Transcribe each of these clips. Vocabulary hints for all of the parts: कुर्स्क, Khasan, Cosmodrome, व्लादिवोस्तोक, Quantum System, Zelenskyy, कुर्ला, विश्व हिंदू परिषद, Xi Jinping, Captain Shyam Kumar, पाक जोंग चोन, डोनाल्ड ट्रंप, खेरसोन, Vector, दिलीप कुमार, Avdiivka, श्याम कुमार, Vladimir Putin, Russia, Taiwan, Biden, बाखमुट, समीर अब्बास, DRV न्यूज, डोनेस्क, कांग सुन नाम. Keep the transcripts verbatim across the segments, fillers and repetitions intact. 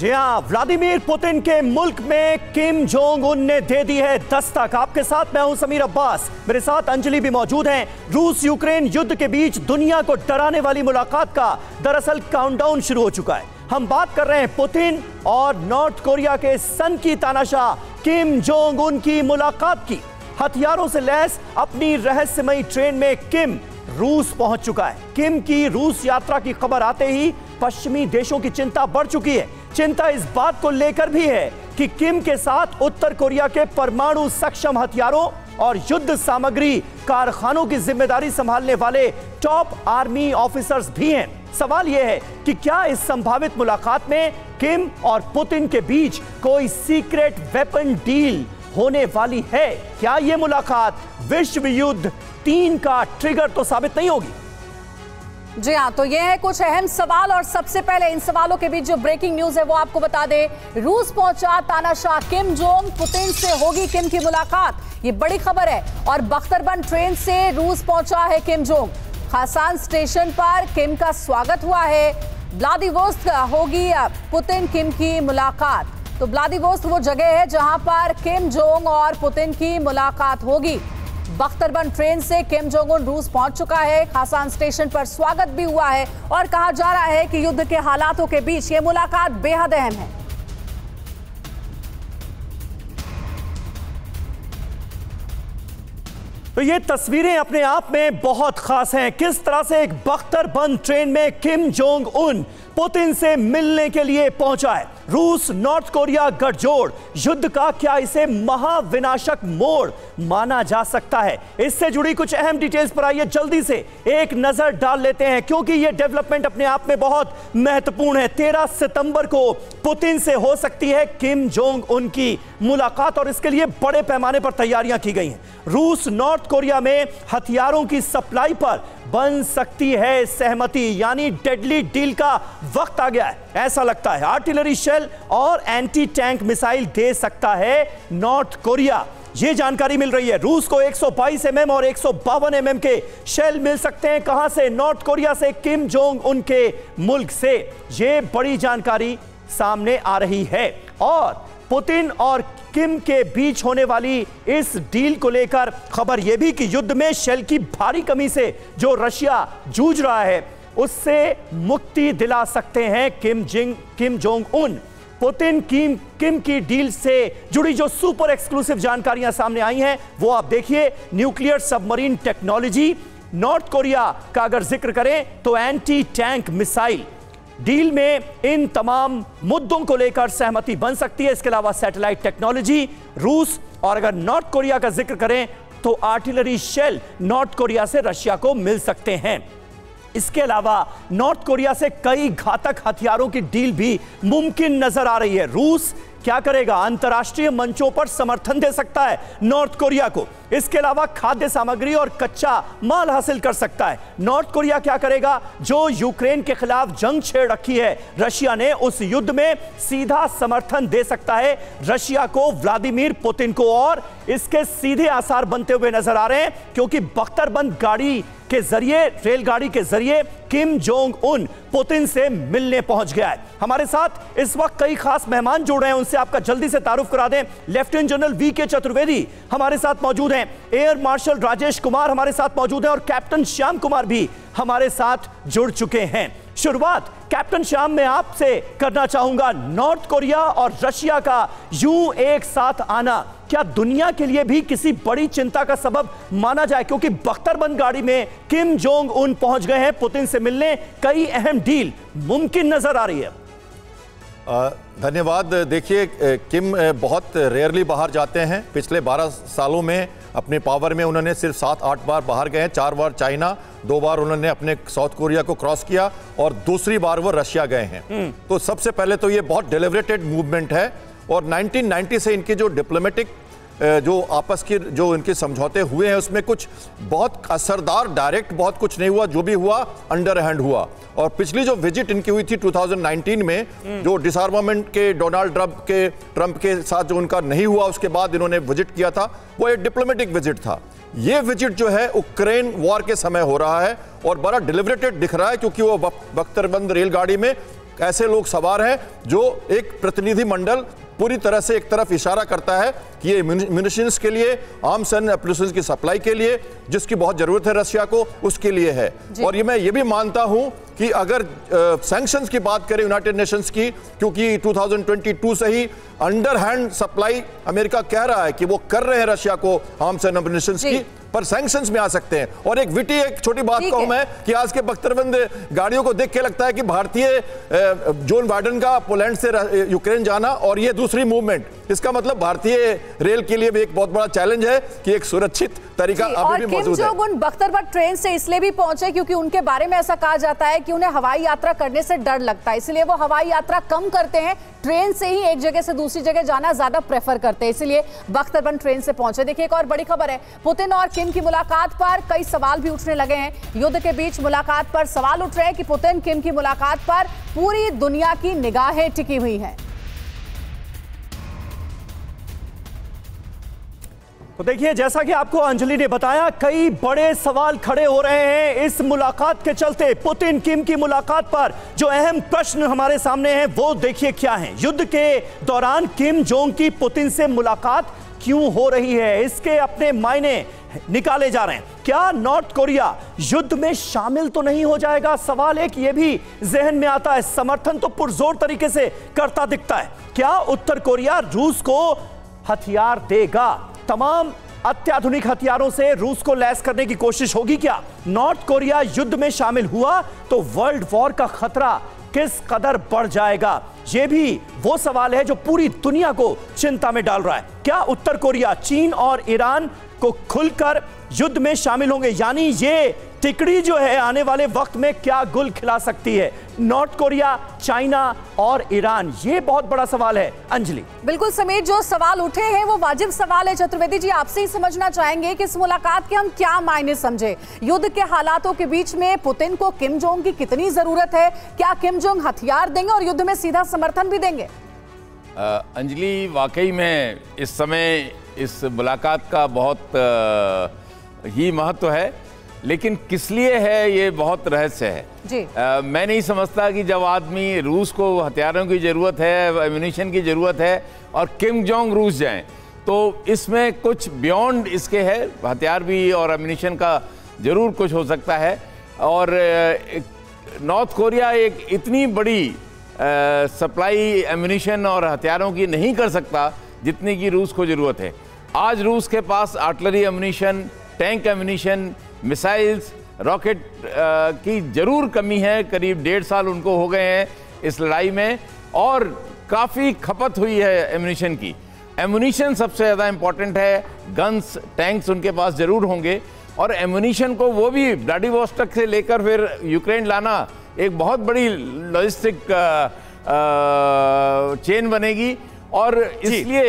जी हाँ, Vladimir Putin के मुल्क में किम जोंग उन ने दे दी है दस्तक। आपके साथ मैं हूं समीर अब्बास, मेरे साथ अंजलि भी मौजूद हैं। रूस यूक्रेन युद्ध के बीच दुनिया को डराने वाली मुलाकात का दरअसल काउंटडाउन शुरू हो चुका है। हम बात कर रहे हैं पुतिन और नॉर्थ कोरिया के सन की तानाशाह किम जोंग उन की मुलाकात की। हथियारों से लैस अपनी रहस्यमयी ट्रेन में किम रूस पहुंच चुका है। किम की रूस यात्रा की खबर आते ही पश्चिमी देशों की चिंता बढ़ चुकी है। चिंता इस बात को लेकर भी है कि किम के साथ उत्तर कोरिया के परमाणु सक्षम हथियारों और युद्ध सामग्री कारखानों की जिम्मेदारी संभालने वाले टॉप आर्मी ऑफिसर्स भी हैं। सवाल यह है कि क्या इस संभावित मुलाकात में किम और पुतिन के बीच कोई सीक्रेट वेपन डील होने वाली है? क्या यह मुलाकात विश्व युद्ध तीन का ट्रिगर तो साबित नहीं होगी? जी हाँ, तो ये है कुछ अहम सवाल। और सबसे पहले इन सवालों के बीच जो ब्रेकिंग न्यूज है वो आपको बता दें। रूस पहुंचा तानाशाह किम जोंग, पुतिन से होगी किम की मुलाकात, ये बड़ी खबर है। और बख्तरबंद ट्रेन से रूस पहुंचा है किम जोंग। खासान स्टेशन पर किम का स्वागत हुआ है। व्लादिवोस्तोक होगी पुतिन किम की मुलाकात। तो व्लादिवोस्तोक वो जगह है जहां पर किम जोंग और पुतिन की मुलाकात होगी। बख्तरबंद ट्रेन से किम जोंग उन रूस पहुंच चुका है। खासान स्टेशन पर स्वागत भी हुआ है और कहा जा रहा है कि युद्ध के हालातों के बीच ये मुलाकात बेहद अहम है। तो ये तस्वीरें अपने आप में बहुत खास हैं। किस तरह से एक बख्तरबंद ट्रेन में किम जोंग उन पुतिन से मिलने के लिए पहुंचा है। रूस नॉर्थ कोरिया गठजोड़ युद्ध का क्या इसे महाविनाशक मोड़ माना जा सकता है? इससे जुड़ी कुछ अहम डिटेल्स पर आइए जल्दी से एक नजर डाल लेते हैं, क्योंकि यह डेवलपमेंट अपने आप में बहुत महत्वपूर्ण है। तेरह सितंबर को पुतिन से हो सकती है किम जोंग उन की मुलाकात और इसके लिए बड़े पैमाने पर तैयारियां की गई हैं। रूस नॉर्थ कोरिया में हथियारों की सप्लाई पर बन सकती है सहमति, यानी डेडली डील का वक्त आ गया है ऐसा लगता है। आर्टिलरी शेल और एंटी टैंक मिसाइल दे सकता है नॉर्थ कोरिया, ये जानकारी मिल रही है। रूस को एक सौ बाईस एम एम और एक सौ बावन एम एम के शेल मिल सकते हैं। कहां से? नॉर्थ कोरिया से, किम जोंग उनके मुल्क से। ये बड़ी जानकारी सामने आ रही है और पुतिन और किम के बीच होने वाली इस डील को लेकर खबर यह भी कि युद्ध में शेल की भारी कमी से जो रशिया जूझ रहा है उससे मुक्ति दिला सकते हैं Kim Jing Kim Jong Un. Putin Kim Kim की डील से जुड़ी जो सुपर एक्सक्लूसिव जानकारियां सामने आई हैं वो आप देखिए। Nuclear submarine technology, North Korea का अगर जिक्र करें तो एंटी टैंक मिसाइल। डील में इन तमाम मुद्दों को लेकर सहमति बन सकती है। इसके अलावा सैटेलाइट टेक्नोलॉजी रूस, और अगर नॉर्थ कोरिया का जिक्र करें तो आर्टिलरी शेल नॉर्थ कोरिया से रशिया को मिल सकते हैं। इसके अलावा नॉर्थ कोरिया से कई घातक हथियारों की डील भी मुमकिन नजर आ रही है। रूस क्या करेगा? अंतर्राष्ट्रीय मंचों पर समर्थन दे सकता है नॉर्थ कोरिया को। इसके अलावा खाद्य सामग्री और कच्चा माल हासिल कर सकता है। नॉर्थ कोरिया क्या करेगा? जो यूक्रेन के खिलाफ जंग छेड़ रखी है रशिया ने, उस युद्ध में सीधा समर्थन दे सकता है रशिया को, व्लादिमीर पुतिन को। और इसके सीधे आसार बनते हुए नजर आ रहे हैं, क्योंकि बख्तरबंद गाड़ी के जरिए, रेलगाड़ी के जरिए किम जोंग उन पुतिन से मिलने पहुंच गया है। हमारे साथ इस वक्त कई खास मेहमान जुड़ रहे हैं, उनसे आपका जल्दी से तारुफ करा दें। लेफ्टिनेंट जनरल वी के चतुर्वेदी हमारे साथ मौजूद हैं, एयर मार्शल राजेश कुमार हमारे साथ मौजूद हैं और कैप्टन श्याम कुमार भी हमारे साथ जुड़ चुके हैं। शुरुआत कैप्टन श्याम मैं आपसे करना चाहूंगा। नॉर्थ कोरिया और रशिया का यूं एक साथ आना क्या दुनिया के लिए भी किसी बड़ी चिंता का सबब माना जाए, क्योंकि बख्तरबंद गाड़ी में किम जोंग उन पहुंच गए हैं पुतिन से मिलने, कई अहम डील मुमकिन नजर आ रही है? धन्यवाद। देखिए, किम बहुत रेयरली बाहर जाते हैं। पिछले बारह सालों में अपने पावर में उन्होंने सिर्फ सात आठ बार बाहर गए हैं। चार बार चाइना, दो बार उन्होंने अपने साउथ कोरिया को क्रॉस किया और दूसरी बार वो रशिया गए हैं। तो सबसे पहले तो ये बहुत डेलिब्रेटेड मूवमेंट है और नाइनटीन नाइंटी से इनकी जो डिप्लोमेटिक जो आपस की जो इनके समझौते हुए हैं उसमें कुछ बहुत असरदार डायरेक्ट बहुत कुछ नहीं हुआ, जो भी हुआ अंडर हैंड हुआ। और पिछली जो विजिट इनकी हुई थी टू थाउजेंड नाइंटीन में, जो डिसआर्मामेंट के डोनाल्ड ट्रंप के ट्रंप के साथ जो उनका नहीं हुआ उसके बाद इन्होंने विजिट किया था, वो एक डिप्लोमेटिक विजिट था। ये विजिट जो है यूक्रेन वॉर के समय हो रहा है और बड़ा डिलिब्रेटेड दिख रहा है, क्योंकि वो बख्तरबंद रेलगाड़ी में ऐसे लोग सवार हैं जो एक प्रतिनिधिमंडल पूरी तरह से एक तरफ इशारा करता है कि ये म्यूनिशंस के लिए, आर्म एंड एप्लीकेशंस की सप्लाई के लिए, जिसकी बहुत ज़रूरत है रशिया को, उसके लिए है। और ये मैं ये भी मानता हूँ कि अगर सैंक्शंस की बात करें यूनाइटेड नेशंस की, क्योंकि दो हज़ार बाईस से ही अंडरहैंड सप्लाई अमेरिका कह रहा है कि वो कर रहे हैं रशिया को आर्म्स एंड एम्युनिशंस की, पर सैंक्शंस में आ सकते हैं। और एक विटी एक छोटी बात कहूं मैं कि आज के बख्तरबंद गाड़ियों को देख के लगता है कि भारतीय जोन बाइडन का पोलैंड से यूक्रेन जाना और ये दूसरी मूवमेंट, इसका मतलब भारतीय रेल के लिए भी एक बहुत बड़ा चैलेंज है कि एक सुरक्षित तरीका अभी भी मौजूद है। और किम जोंग उन बख्तरबंद ट्रेन से इसलिए भी पहुंचे क्योंकि उनके बारे में ऐसा कहा जाता है कि उन्हें हवाई यात्रा करने से डर लगता है, इसलिए वो हवाई यात्रा कम करते हैं, ट्रेन से ही एक जगह से दूसरी जगह जाना ज्यादा प्रेफर करते हैं, इसलिए बख्तरबंद ट्रेन से पहुंचे। देखिए एक और बड़ी खबर है, पुतिन और किम की मुलाकात पर कई सवाल भी उठने लगे हैं। युद्ध के बीच मुलाकात पर सवाल उठ रहे हैं कि पुतिन किम की मुलाकात पर पूरी दुनिया की निगाहें टिकी हुई हैं। तो देखिए जैसा कि आपको अंजलि ने बताया, कई बड़े सवाल खड़े हो रहे हैं इस मुलाकात के चलते। पुतिन किम की मुलाकात पर जो अहम प्रश्न हमारे सामने हैं वो देखिए क्या हैं। युद्ध के दौरान किम जोंग की पुतिन से मुलाकात क्यों हो रही है, इसके अपने मायने निकाले जा रहे हैं। क्या नॉर्थ कोरिया युद्ध में शामिल तो नहीं हो जाएगा, सवाल एक ये भी जहन में आता है। समर्थन तो पुरजोर तरीके से करता दिखता है। क्या उत्तर कोरिया रूस को हथियार देगा? तमाम अत्याधुनिक हथियारों से रूस को लैस करने की कोशिश होगी क्या? नॉर्थ कोरिया युद्ध में शामिल हुआ तो वर्ल्ड वॉर का खतरा किस कदर बढ़ जाएगा? यह भी वो सवाल है जो पूरी दुनिया को चिंता में डाल रहा है। क्या उत्तर कोरिया चीन और ईरान को खुलकर युद्ध में शामिल होंगे? यानी ये टिकड़ी जो है आने वाले वक्त में क्या गुल खिला सकती है? नॉर्थ कोरिया, चाइना और ईरान, ये बहुत बड़ा सवाल है अंजलि। बिल्कुल समीर, जो सवाल उठे हैं वो वाजिब सवाल है। चतुर्वेदी जी, आपसे ही समझना चाहेंगे कि इस मुलाकात के हम क्या मायने समझे। युद्ध के हालातों के बीच में पुतिन को किम जोंग की कितनी जरूरत है? क्या किम जोंग हथियार देंगे और युद्ध में सीधा समर्थन भी देंगे? अंजलि, वाकई में इस समय इस मुलाकात का बहुत ही महत्व है, लेकिन किस लिए है ये बहुत रहस्य है जी। आ, मैं नहीं समझता कि जब आदमी रूस को हथियारों की ज़रूरत है, एम्यूनिशन की ज़रूरत है और किम जोंग रूस जाएं, तो इसमें कुछ बियॉन्ड इसके है। हथियार भी और एम्यूनिशन का ज़रूर कुछ हो सकता है। और नॉर्थ कोरिया एक इतनी बड़ी सप्लाई एम्यूनिशन और हथियारों की नहीं कर सकता जितने की रूस को ज़रूरत है। आज रूस के पास artillery ammunition, tank ammunition, missiles, rocket की ज़रूर कमी है। करीब डेढ़ साल उनको हो गए हैं इस लड़ाई में और काफ़ी खपत हुई है एम्यूनिशन की। एम्यूनिशन सबसे ज़्यादा इम्पॉर्टेंट है। गन्स, टैंक्स उनके पास ज़रूर होंगे और एम्यूनिशन को वो भी व्लादिवोस्टॉक से लेकर फिर यूक्रेन लाना एक बहुत बड़ी लॉजिस्टिक चेन बनेगी। और इसलिए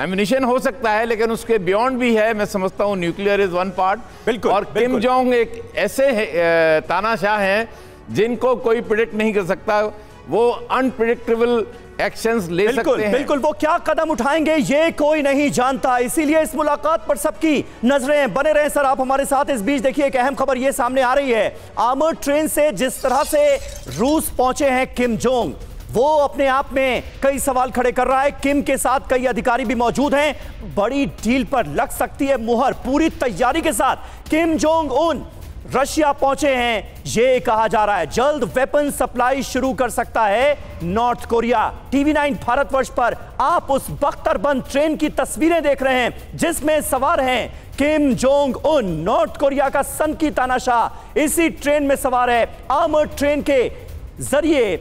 एम्यूनिशन हो सकता है, लेकिन उसके बियॉन्ड भी है। मैं समझता हूँ न्यूक्लियर इज वन पार्ट। बिल्कुल। और बिल्कुल। किम जोंग एक ऐसे है, तानाशाह हैं जिनको कोई प्रिडिक्ट नहीं कर सकता। वो अनप्रिडिक्टेबल एक्शंस ले बिल्कुल, सकते हैं। बिल्कुल, वो क्या कदम उठाएंगे ये कोई नहीं जानता, इसीलिए इस मुलाकात पर सबकी नजरें बने रहे। सर आप हमारे साथ। इस बीच देखिए एक अहम खबर ये सामने आ रही है, आर्मर्ड ट्रेन से जिस तरह से रूस पहुंचे हैं किम जोंग, वो अपने आप में कई सवाल खड़े कर रहा है। किम के साथ कई अधिकारी भी मौजूद हैं। बड़ी डील पर लग सकती है मुहर। पूरी तैयारी के साथ किम जोंग उन रशिया पहुंचे हैं ये कहा जा रहा है। जल्द वेपन सप्लाई शुरू कर सकता है North Korea. TV nine Bharatvarsh पर आप उस बख्तरबंद ट्रेन की तस्वीरें देख रहे हैं जिसमें सवार हैं Kim Jong Un. North Korea का सनकी तानाशाह इसी ट्रेन में सवार है। आर्मर्ड ट्रेन के जरिए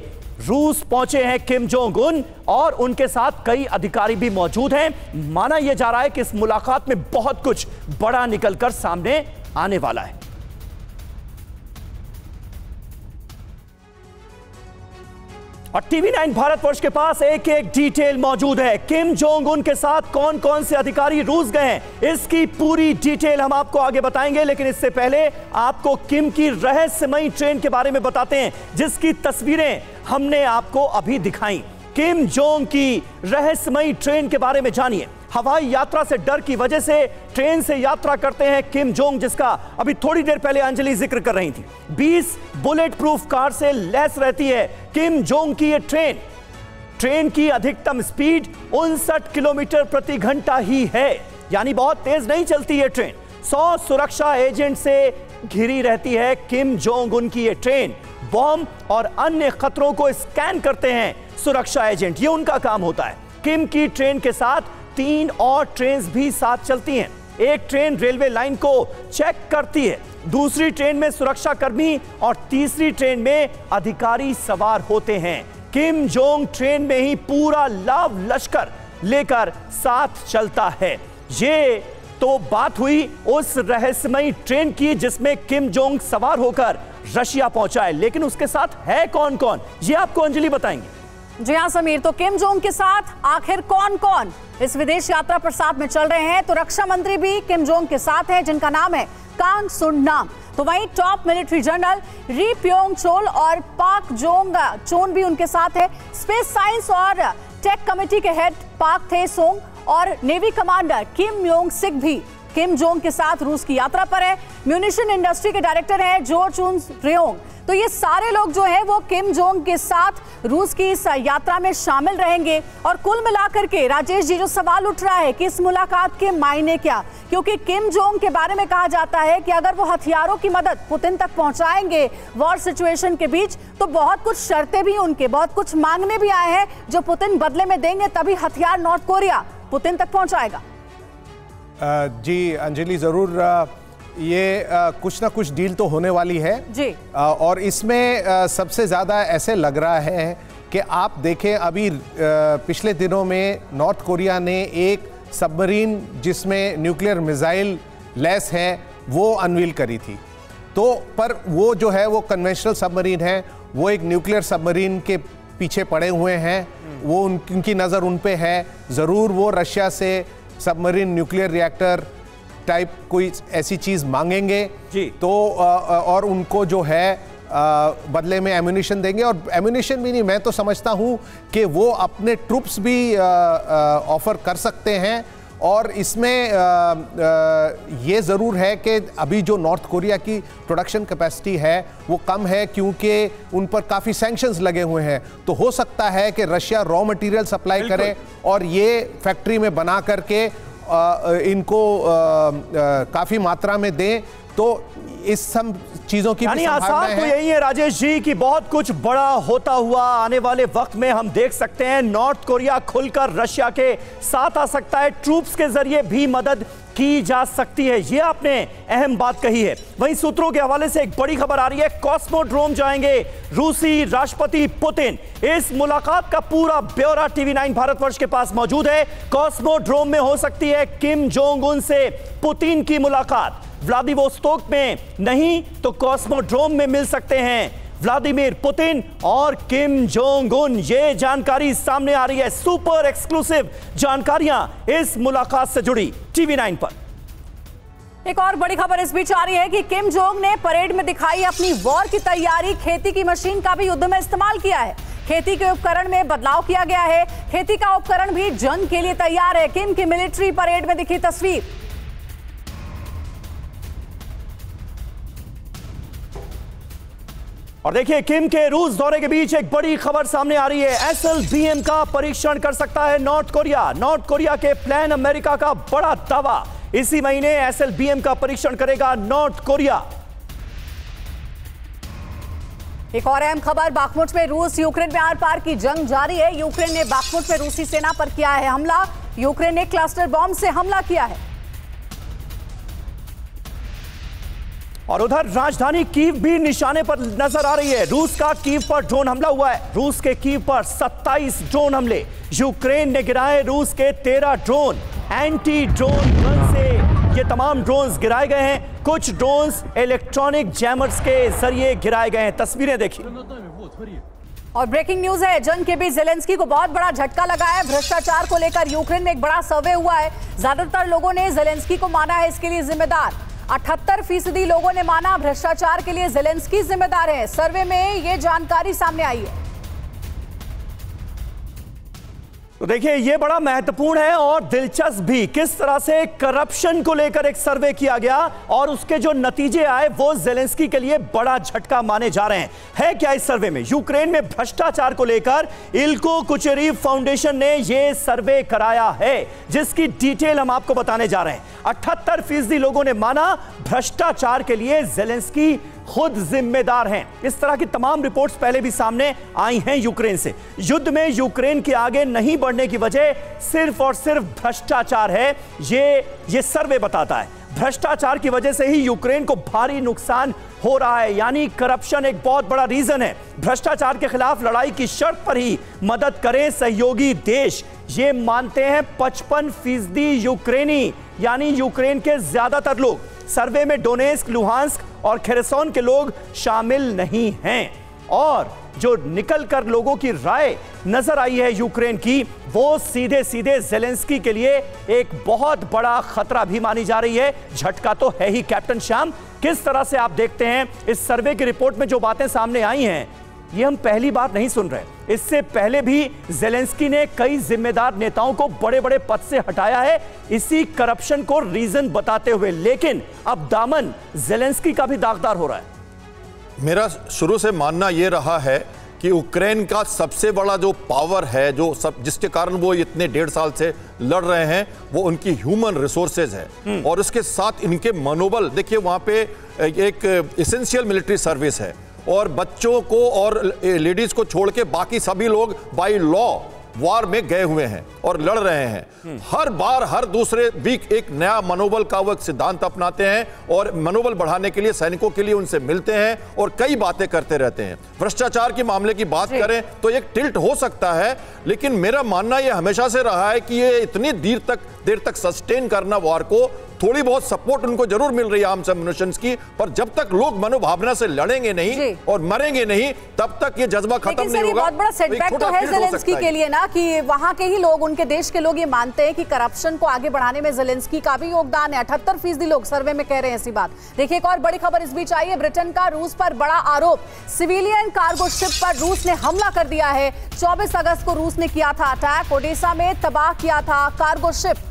रूस पहुंचे हैं किम जोंग उन और उनके साथ कई अधिकारी भी मौजूद हैं। माना यह जा रहा है कि इस मुलाकात में बहुत कुछ बड़ा निकलकर सामने आने वाला है। और टीवी नाइन भारतवर्ष के पास एक एक डिटेल मौजूद है। किम जोंग उन के साथ कौन कौन से अधिकारी रूस गए हैं इसकी पूरी डिटेल हम आपको आगे बताएंगे, लेकिन इससे पहले आपको किम की रहस्यमयी ट्रेन के बारे में बताते हैं जिसकी तस्वीरें हमने आपको अभी दिखाई। किम जोंग की रहस्यमयी ट्रेन के बारे में जानिए। हवाई यात्रा से डर की वजह से ट्रेन से यात्रा करते हैं किम जोंग, जिसका अभी थोड़ी देर पहले अंजलि जिक्र कर रही थी। बीस बुलेट प्रूफ कार से लैस रहती है किम जोंग की ये ट्रेन। ट्रेन की अधिकतम स्पीड उनसठ किलोमीटर प्रति घंटा ही है, यानी बहुत तेज नहीं चलती ये ट्रेन। सौ सुरक्षा एजेंट से घिरी रहती है किम जोंग उन की ये ट्रेन। बॉम्ब और अन्य खतरों को स्कैन करते हैं सुरक्षा एजेंट, ये उनका काम होता है। किम की ट्रेन के साथ तीन और ट्रेन भी साथ चलती हैं। एक ट्रेन रेलवे लाइन को चेक करती है, दूसरी ट्रेन में सुरक्षाकर्मी और तीसरी ट्रेन में अधिकारी सवार होते हैं। किम जोंग ट्रेन में ही पूरा लाव लश्कर लेकर साथ चलता है। ये तो बात हुई उस रहस्यमयी ट्रेन की जिसमें किम जोंग सवार होकर रशिया पहुंचा है, लेकिन उसके साथ है कौन कौन ये आपको अंजलि बताएंगे। जी हाँ समीर, तो किम जोंग के साथ आखिर कौन कौन इस विदेश यात्रा पर साथ में चल रहे हैं? तो रक्षा मंत्री भी किम जोंग के साथ हैं, जिनका नाम है कांग सुन नाम। तो वहीं टॉप मिलिट्री जनरल री प्योंग चोल और पाक जोंग चोन भी उनके साथ है। स्पेस साइंस और टेक कमेटी के हेड पाक थे सोंग और navy commander Kim Myong Sik भी किम जोंग के साथ रूस की यात्रा पर है। म्यूनिशन इंडस्ट्री के डायरेक्टर हैं जो चुन रेओंग। तो ये सारे लोग जो हैं वो किम जोंग के साथ रूस की इस यात्रा में शामिल रहेंगे। और कुल मिलाकर के राजेश जी जो सवाल उठ रहा है कि इस मुलाकात के मायने क्या, क्योंकि किम जोंग के बारे में कहा जाता है कि अगर वो हथियारों की मदद पुतिन तक पहुंचाएंगे वॉर सिचुएशन के बीच, तो बहुत कुछ शर्तें भी उनके, बहुत कुछ मांगने भी आए हैं जो पुतिन बदले में देंगे, तभी हथियार नॉर्थ कोरिया पुतिन तक पहुंचाएगा। जी अंजलि, ज़रूर ये कुछ ना कुछ डील तो होने वाली है जी। और इसमें सबसे ज़्यादा ऐसे लग रहा है कि आप देखें, अभी पिछले दिनों में नॉर्थ कोरिया ने एक सबमरीन जिसमें न्यूक्लियर मिसाइल लैस है वो अनवील करी थी। तो पर वो जो है वो कन्वेंशनल सबमरीन है, वो एक न्यूक्लियर सबमरीन के पीछे पड़े हुए हैं, वो उन, उनकी नज़र उन पे है। ज़रूर वो रशिया से सबमरीन न्यूक्लियर रिएक्टर टाइप कोई ऐसी चीज़ मांगेंगे जी। तो आ, और उनको जो है आ, बदले में एम्यूनिशन देंगे। और एम्यूनिशन भी नहीं, मैं तो समझता हूँ कि वो अपने ट्रूप्स भी ऑफ़र कर सकते हैं। और इसमें आ, आ, ये ज़रूर है कि अभी जो नॉर्थ कोरिया की प्रोडक्शन कैपेसिटी है वो कम है, क्योंकि उन पर काफ़ी सैंक्शंस लगे हुए हैं। तो हो सकता है कि रशिया रॉ मटेरियल सप्लाई करे और ये फैक्ट्री में बना करके आ, इनको काफ़ी मात्रा में दें। तो इस सब चीज़ों की यानी आसार तो यही है राजेश जी कि बहुत कुछ बड़ा होता हुआ आने वाले वक्त में हम देख सकते हैं। नॉर्थ कोरिया खुलकर रशिया के साथ आ सकता है, ट्रूप्स के जरिए भी मदद की जा सकती है, ये आपने अहम बात कही है। वहीं सूत्रों के हवाले से एक बड़ी खबर आ रही है, कॉस्मोड्रोम जाएंगे रूसी राष्ट्रपति पुतिन। इस मुलाकात का पूरा ब्यौरा टीवी नाइन भारतवर्ष के पास मौजूद है। कॉस्मोड्रोम में हो सकती है किम जोंग उन से पुतिन की मुलाकात, व्लादिवोस्तोक में नहीं तो कॉस्मोड्रोम में मिल सकते हैं व्लादिमीर पुतिन और किम जोंग उन। ये जानकारी सामने आ रही है, सुपर एक्सक्लूसिव जानकारियां इस मुलाकात से जुड़ी टीवी नाइन पर। एक और बड़ी खबर इस बीच आ रही है कि किम जोंग ने परेड में दिखाई अपनी वॉर की तैयारी। खेती की मशीन का भी युद्ध में इस्तेमाल किया है, खेती के उपकरण में बदलाव किया गया है, खेती का उपकरण भी जंग के लिए तैयार है। किम की मिलिट्री परेड में दिखी तस्वीर। और देखिए किम के रूस दौरे के बीच एक बड़ी खबर सामने आ रही है, एस एल बी एम का परीक्षण कर सकता है नॉर्थ कोरिया। नॉर्थ कोरिया के प्लान अमेरिका का बड़ा दावा, इसी महीने एस एल बी एम का परीक्षण करेगा नॉर्थ कोरिया। एक और अहम खबर, बाखमुट में रूस यूक्रेन में आर पार की जंग जारी है। यूक्रेन ने बाखमुट में रूसी सेना पर किया है हमला, यूक्रेन ने क्लस्टर बॉम्ब से हमला किया है। और उधर राजधानी कीव भी निशाने पर नजर आ रही है, रूस का कीव पर ड्रोन हमला हुआ है। रूस के कीव पर सत्ताईस ड्रोन हमले, यूक्रेन ने गिराए रूस के तेरह ड्रोन। एंटी ड्रोन गन से ये तमाम ड्रोन्स गिराए गए हैं, कुछ ड्रोन्स इलेक्ट्रॉनिक जैमर्स के जरिए गिराए गए हैं। तस्वीरें देखिए। और ब्रेकिंग न्यूज है, जंग के बीच ज़ेलेंस्की को बहुत बड़ा झटका लगा है। भ्रष्टाचार को लेकर यूक्रेन में एक बड़ा सर्वे हुआ है, ज्यादातर लोगों ने ज़ेलेंस्की को माना है इसके लिए जिम्मेदार। अठहत्तर फीसदी लोगों ने माना भ्रष्टाचार के लिए ज़ेलेंस्की जिम्मेदार है। सर्वे में ये जानकारी सामने आई है। तो देखिए ये बड़ा महत्वपूर्ण है और दिलचस्प भी। किस तरह से करप्शन को लेकर एक सर्वे किया गया और उसके जो नतीजे आए वो जेलेंस्की के लिए बड़ा झटका माने जा रहे हैं। है क्या इस सर्वे में? यूक्रेन में भ्रष्टाचार को लेकर इल्को कुचेरीव फाउंडेशन ने ये सर्वे कराया है जिसकी डिटेल हम आपको बताने जा रहे हैं। अठहत्तर फीसदी लोगों ने माना भ्रष्टाचार के लिए जेलेंस्की खुद जिम्मेदार हैं। इस तरह की तमाम रिपोर्ट्स पहले भी सामने आई हैं यूक्रेन से। युद्ध में यूक्रेन के आगे नहीं बढ़ने की वजह सिर्फ और सिर्फ भ्रष्टाचार है, ये ये सर्वे बताता है। भ्रष्टाचार की वजह से ही यूक्रेन को भारी नुकसान हो रहा है, यानी करप्शन एक बहुत बड़ा रीजन है। भ्रष्टाचार के खिलाफ लड़ाई की शर्त पर ही मदद करें सहयोगी देश, ये मानते हैं पचपन फीसदी यूक्रेनी, यानी यूक्रेन के ज्यादातर लोग। सर्वे में डोनेस्क, लुहांस्क और खेरसोन के लोग शामिल नहीं हैं। और जो निकल कर लोगों की राय नजर आई है यूक्रेन की, वो सीधे सीधे जेलेंस्की के लिए एक बहुत बड़ा खतरा भी मानी जा रही है। झटका तो है ही। कैप्टन श्याम, किस तरह से आप देखते हैं इस सर्वे की रिपोर्ट में जो बातें सामने आई हैं? ये हम पहली बार नहीं सुन रहे, इससे पहले भी जेलेंस्की ने कई जिम्मेदार नेताओं को बड़े बड़े पद से हटाया है इसी करप्शन को रीजन बताते हुए, लेकिन अब दामन जेलेंस्की का भी दागदार हो रहा है। मेरा शुरू से मानना यह रहा है कि यूक्रेन का सबसे बड़ा जो पावर है, जो सब जिसके कारण वो इतने डेढ़ साल से लड़ रहे हैं, वो उनकी ह्यूमन रिसोर्सेज है और उसके साथ इनके मनोबल। देखिए वहां पे एक एसेंशियल मिलिट्री सर्विस है और बच्चों को और लेडीज को छोड़ के बाकी सभी लोग बाय लॉ वार में गए हुए हैं और लड़ रहे हैं। हर बार हर दूसरे वीक एक नया मनोबल का वो सिद्धांत अपनाते हैं और मनोबल बढ़ाने के लिए सैनिकों के लिए उनसे मिलते हैं और कई बातें करते रहते हैं। भ्रष्टाचार के मामले की बात करें तो एक टिल्ट हो सकता है, लेकिन मेरा मानना यह हमेशा से रहा है कि ये इतनी देर तक देर तक सस्टेन करना वार को, थोड़ी बहुत सपोर्ट उनको जरूर मिल रही है आम मनुष्यों की, पर जब तक लोग मनोभावना से लड़ेंगे नहीं और मरेंगे नहीं तब तक ये जज्बा खत्म नहीं होगा। बहुत बड़ा सेटबैक तो है जेलेंस्की के लिए ना कि वहां के ही लोग, उनके देश के लोग ये मानते हैं कि करप्शन को आगे बढ़ाने में जेलेंस्की का भी योगदान है। अठहत्तर फीसदी लोग सर्वे में कह रहे हैं ऐसी बात। देखिए एक और बड़ी खबर इस बीच आई है, ब्रिटेन का रूस पर बड़ा आरोप। सिविलियन कार्गो शिप पर रूस ने हमला कर दिया है। चौबीस अगस्त को रूस ने किया था अटैक, ओडिशा में तबाह किया था कार्गो शिप।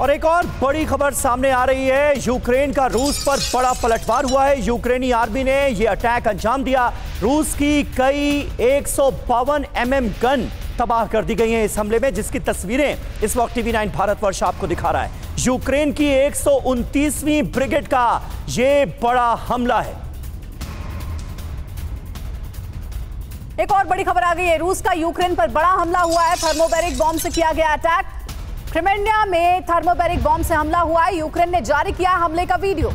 और एक और बड़ी खबर सामने आ रही है, यूक्रेन का रूस पर बड़ा पलटवार हुआ है। यूक्रेनी आर्मी ने ये अटैक अंजाम दिया। रूस की कई एक सौ बावन एम एम गन तबाह कर दी गई हैं इस हमले में, जिसकी तस्वीरें इस वक्त टीवी नाइन भारतवर्ष आपको दिखा रहा है। यूक्रेन की एक सौ उनतीसवीं ब्रिगेड का ये बड़ा हमला है। एक और बड़ी खबर आ गई है, रूस का यूक्रेन पर बड़ा हमला हुआ है। थर्मोबैरिक बॉम्ब से किया गया अटैक। क्रिमिया में थर्मोबैरिक बॉम्ब से हमला हुआ है। यूक्रेन ने जारी किया हमले का वीडियो।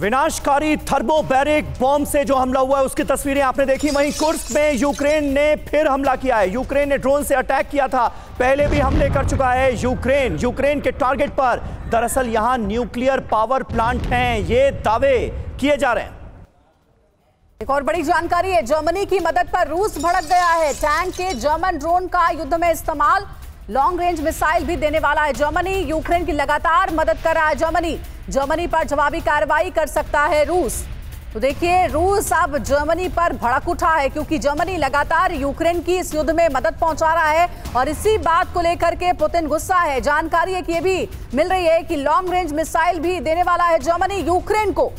विनाशकारी थर्मोबैरिक बॉम्ब से जो हमला हुआ है उसकी तस्वीरें आपने देखी। वहीं कुर्स्क में यूक्रेन ने फिर हमला किया है। यूक्रेन ने ड्रोन से अटैक किया था, पहले भी हमले कर चुका है यूक्रेन यूक्रेन के टारगेट पर। दरअसल यहाँ न्यूक्लियर पावर प्लांट हैं, ये दावे किए जा रहे हैं। एक और बड़ी जानकारी है, जर्मनी की मदद पर रूस भड़क गया है। टैंक के जर्मन ड्रोन का युद्ध में इस्तेमाल, लॉन्ग रेंज मिसाइल भी देने वाला है जर्मनी। यूक्रेन की लगातार मदद कर रहा है जर्मनी। जर्मनी पर जवाबी कार्रवाई कर सकता है रूस। तो देखिए रूस अब जर्मनी पर भड़क उठा है क्योंकि जर्मनी लगातार यूक्रेन की इस युद्ध में मदद पहुंचा रहा है और इसी बात को लेकर के पुतिन गुस्सा है। जानकारी है कि ये भी मिल रही है कि लॉन्ग रेंज मिसाइल भी देने वाला है जर्मनी यूक्रेन को।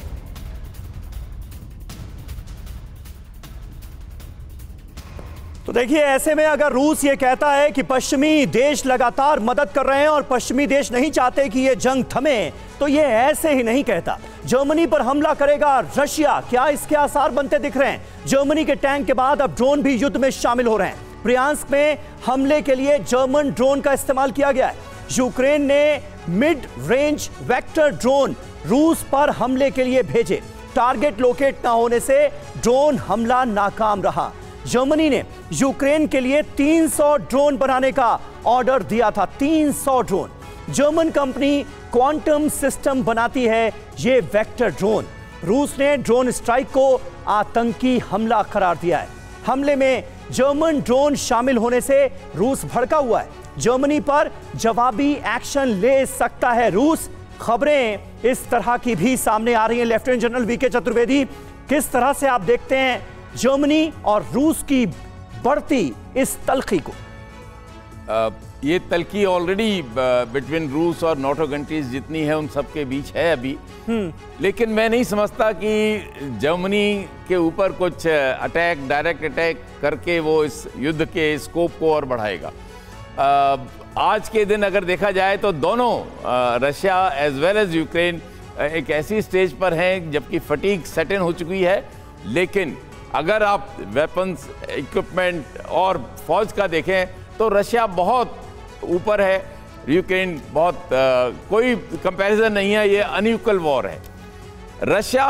तो देखिए ऐसे में अगर रूस ये कहता है कि पश्चिमी देश लगातार मदद कर रहे हैं और पश्चिमी देश नहीं चाहते कि ये जंग थमे, तो ये ऐसे ही नहीं कहता। जर्मनी पर हमला करेगा रशिया, क्या इसके आसार बनते दिख रहे हैं? जर्मनी के टैंक के बाद अब ड्रोन भी युद्ध में शामिल हो रहे हैं। ब्रियांस्क में हमले के लिए जर्मन ड्रोन का इस्तेमाल किया गया है। यूक्रेन ने मिड रेंज वेक्टर ड्रोन रूस पर हमले के लिए भेजे। टारगेट लोकेट ना होने से ड्रोन हमला नाकाम रहा। जर्मनी ने यूक्रेन के लिए तीन सौ ड्रोन बनाने का ऑर्डर दिया था। तीन सौ drone German company Quantum system बनाती है। ये वेक्टर ड्रोन, रूस ने ड्रोन स्ट्राइक को आतंकी हमला करार दिया है। हमले में जर्मन ड्रोन शामिल होने से रूस भड़का हुआ है। जर्मनी पर जवाबी एक्शन ले सकता है रूस। खबरें इस तरह की भी सामने आ रही हैं। लेफ्टिनेंट जनरल वी के चतुर्वेदी, किस तरह से आप देखते हैं जर्मनी और रूस की बढ़ती इस तल्खी को? आ, ये तल्खी ऑलरेडी बिटवीन रूस और नाटो कंट्रीज जितनी है उन सब के बीच है अभी, लेकिन मैं नहीं समझता कि जर्मनी के ऊपर कुछ अटैक, डायरेक्ट अटैक करके वो इस युद्ध के स्कोप को और बढ़ाएगा। आ, आज के दिन अगर देखा जाए तो दोनों Russia as well as Ukraine एक ऐसी स्टेज पर हैं जबकि फटीग सेट इन हो चुकी है, लेकिन अगर आप वेपन्स, इक्विपमेंट और फौज का देखें तो रशिया बहुत ऊपर है, यूक्रेन बहुत आ, कोई कंपैरिजन नहीं है, ये अनइक्वल वॉर है। रशिया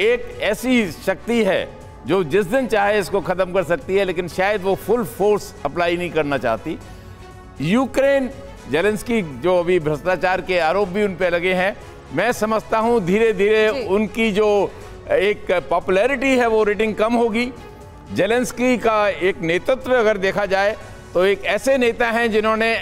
एक ऐसी शक्ति है जो जिस दिन चाहे इसको ख़त्म कर सकती है, लेकिन शायद वो फुल फोर्स अप्लाई नहीं करना चाहती। यूक्रेन, जेलेंस्की जो अभी भ्रष्टाचार के आरोप भी उन पर लगे हैं, मैं समझता हूं धीरे धीरे उनकी जो एक पॉपुलैरिटी है वो रेटिंग कम होगी। जेलेंस्की का एक नेतृत्व अगर देखा जाए तो एक ऐसे नेता हैं जिन्होंने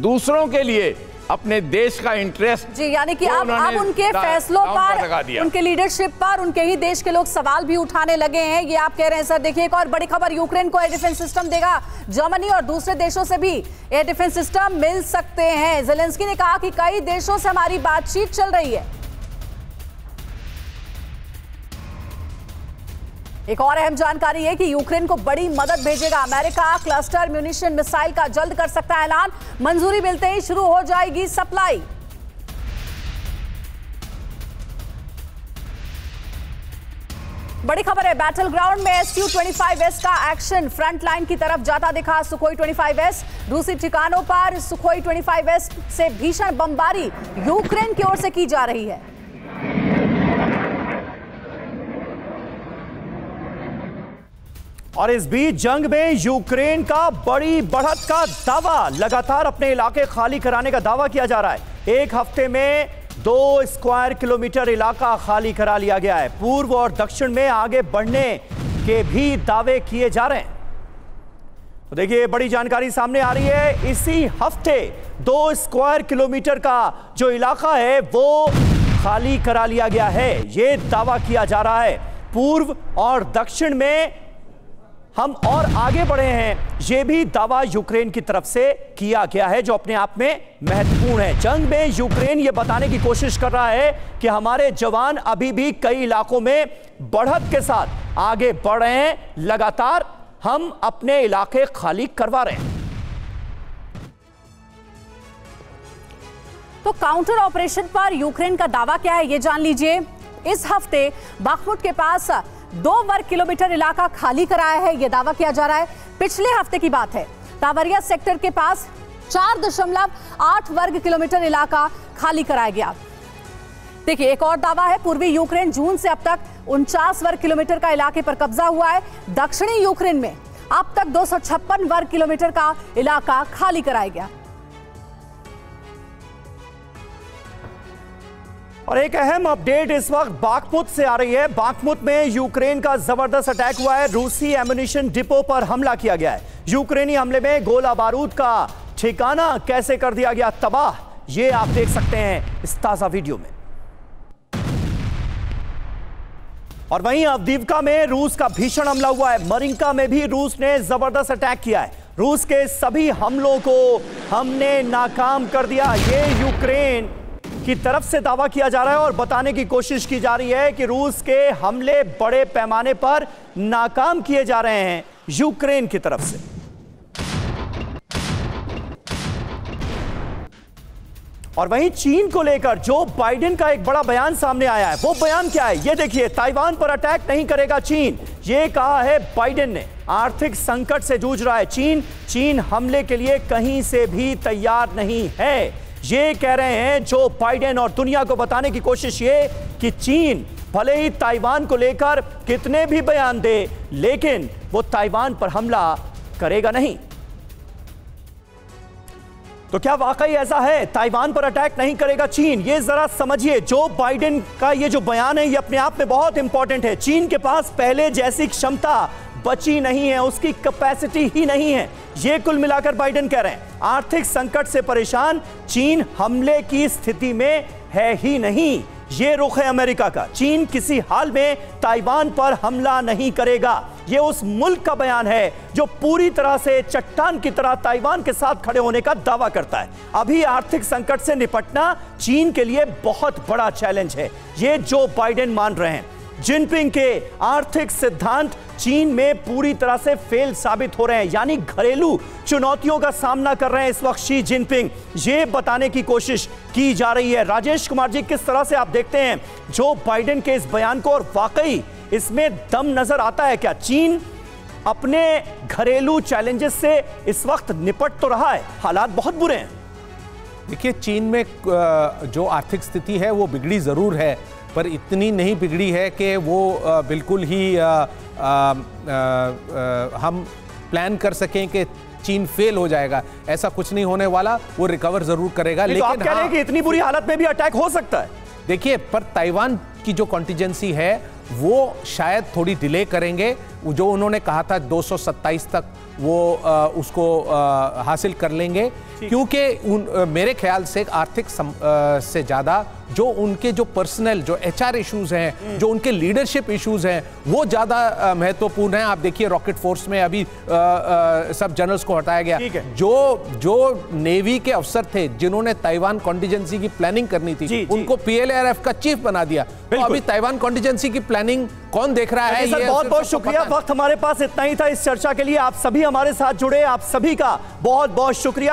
दूसरों के लिए अपने देश का इंटरेस्ट, जी यानी कि आप आप उनके फैसलों पर, उनके लीडरशिप पर उनके ही देश के लोग सवाल भी उठाने लगे हैं, ये आप कह रहे हैं। सर देखिए एक और बड़ी खबर, यूक्रेन को एयर डिफेंस सिस्टम देगा जर्मनी और दूसरे देशों से भी एयर डिफेंस सिस्टम मिल सकते हैं। जेलेंस्की ने कहा कि कई देशों से हमारी बातचीत चल रही है। एक और अहम जानकारी है कि यूक्रेन को बड़ी मदद भेजेगा अमेरिका, क्लस्टर म्यूनिशन मिसाइल का जल्द कर सकता है ऐलान, मंजूरी मिलते ही शुरू हो जाएगी सप्लाई। बड़ी खबर है, बैटल ग्राउंड में एसक्यू पच्चीस एस का एक्शन फ्रंट लाइन की तरफ जाता दिखा सुखोई पच्चीस एस, रूसी ठिकानों पर सुखोई पच्चीस एस से भीषण बमबारी यूक्रेन की ओर से की जा रही है। और इस बीच जंग में यूक्रेन का बड़ी बढ़त का दावा, लगातार अपने इलाके खाली कराने का दावा किया जा रहा है। एक हफ्ते में दो स्क्वायर किलोमीटर इलाका खाली करा लिया गया है। पूर्व और दक्षिण में आगे बढ़ने के भी दावे किए जा रहे हैं। तो देखिए बड़ी जानकारी सामने आ रही है, इसी हफ्ते दो स्क्वायर किलोमीटर का जो इलाका है वो खाली करा लिया गया है, ये दावा किया जा रहा है। पूर्व और दक्षिण में हम और आगे बढ़े हैं, यह भी दावा यूक्रेन की तरफ से किया गया है, जो अपने आप में महत्वपूर्ण है। जंग में यूक्रेन यह बताने की कोशिश कर रहा है कि हमारे जवान अभी भी कई इलाकों में बढ़त के साथ आगे बढ़ रहे हैं, लगातार हम अपने इलाके खाली करवा रहे हैं। तो काउंटर ऑपरेशन पर यूक्रेन का दावा क्या है यह जान लीजिए। इस हफ्ते बाखमुट के पास दो वर्ग किलोमीटर इलाका खाली कराया है, यह दावा किया जा रहा है। पिछले हफ्ते की बात है, तावरिया सेक्टर के पास चार दशमलव आठ वर्ग किलोमीटर इलाका खाली कराया गया। देखिए एक और दावा है, पूर्वी यूक्रेन जून से अब तक उनचास वर्ग किलोमीटर का इलाके पर कब्जा हुआ है। दक्षिणी यूक्रेन में अब तक दो सौ छप्पन वर्ग किलोमीटर का इलाका खाली कराया गया। और एक अहम अपडेट इस वक्त बाखमुत से आ रही है। बाखमुत में यूक्रेन का जबरदस्त अटैक हुआ है, रूसी एम्युनिशन डिपो पर हमला किया गया है। यूक्रेनी हमले में गोला बारूद का ठिकाना कैसे कर दिया गया तबाह, ये आप देख सकते हैं इस ताजा वीडियो में। और वहीं अवदीवका में रूस का भीषण हमला हुआ है। मरिंका में भी रूस ने जबरदस्त अटैक किया है। रूस के सभी हमलों को हमने नाकाम कर दिया, ये यूक्रेन की तरफ से दावा किया जा रहा है। और बताने की कोशिश की जा रही है कि रूस के हमले बड़े पैमाने पर नाकाम किए जा रहे हैं यूक्रेन की तरफ से। और वहीं चीन को लेकर जो बाइडेन का एक बड़ा बयान सामने आया है, वो बयान क्या है ये देखिए। ताइवान पर अटैक नहीं करेगा चीन, ये कहा है बाइडेन ने। आर्थिक संकट से जूझ रहा है चीन, चीन हमले के लिए कहीं से भी तैयार नहीं है, ये कह रहे हैं जो बाइडेन। और दुनिया को बताने की कोशिश ये कि चीन भले ही ताइवान को लेकर कितने भी बयान दे, लेकिन वो ताइवान पर हमला करेगा नहीं। तो क्या वाकई ऐसा है, ताइवान पर अटैक नहीं करेगा चीन? ये जरा समझिए, जो बाइडेन का ये जो बयान है ये अपने आप में बहुत इंपॉर्टेंट है। चीन के पास पहले जैसी क्षमता बची नहीं है, उसकी कैपेसिटी ही नहीं है, ये कुल मिलाकर बाइडेन कह रहे हैं। आर्थिक संकट से परेशान चीन हमले की स्थिति में है ही नहीं, ये रुख है अमेरिका का, चीन किसी हाल में ताइवान पर हमला नहीं करेगा। यह उस मुल्क का बयान है जो पूरी तरह से चट्टान की तरह ताइवान के साथ खड़े होने का दावा करता है। अभी आर्थिक संकट से निपटना चीन के लिए बहुत बड़ा चैलेंज है, यह जो बाइडेन मान रहे हैं। जिनपिंग के आर्थिक सिद्धांत चीन में पूरी तरह से फेल साबित हो रहे हैं, यानी घरेलू चुनौतियों का सामना कर रहे हैं इस वक्त शी जिनपिंग। ये बताने की कोशिश की जा रही है। राजेश कुमार जी, किस तरह से आप देखते हैं जो बाइडेन के इस बयान को, और वाकई इसमें दम नजर आता है क्या? चीन अपने घरेलू चैलेंजेस से इस वक्त निपट तो रहा है, हालात बहुत बुरे हैं। देखिए, चीन में जो आर्थिक स्थिति है वो बिगड़ी जरूर है, पर इतनी नहीं बिगड़ी है कि वो बिल्कुल ही आ, आ, आ, आ, हम प्लान कर सकें कि चीन फेल हो जाएगा। ऐसा कुछ नहीं होने वाला, वो रिकवर जरूर करेगा। लेकिन तो आप कह रहे हैं कि इतनी बुरी हालत में भी अटैक हो सकता है। देखिए, पर ताइवान की जो कॉन्टिजेंसी है वो शायद थोड़ी डिले करेंगे। जो उन्होंने कहा था दो सौ सत्ताईस तक वो आ, उसको आ, हासिल कर लेंगे, क्योंकि मेरे ख्याल से आर्थिक सम, आ, से ज़्यादा जो उनके जो पर्सनल जो एचआर इश्यूज हैं, जो उनके लीडरशिप इश्यूज हैं, वो ज़्यादा महत्वपूर्ण हैं। आप देखिए, रॉकेट फोर्स में अभी आ, आ, सब जनरल्स को हटाया गया। जो जो नेवी के अफसर थे जिन्होंने ताइवान कॉन्टिजेंसी की प्लानिंग करनी थी, जी, उनको पीएलआरएफ का चीफ बना दिया। तो अभी ताइवान कॉन्टिजेंसी की प्लानिंग कौन देख रहा है? ये बहुत बहुत शुक्रिया, वक्त हमारे पास इतना ही था इस चर्चा के लिए। आप सभी हमारे साथ जुड़े, आप सभी का बहुत बहुत शुक्रिया।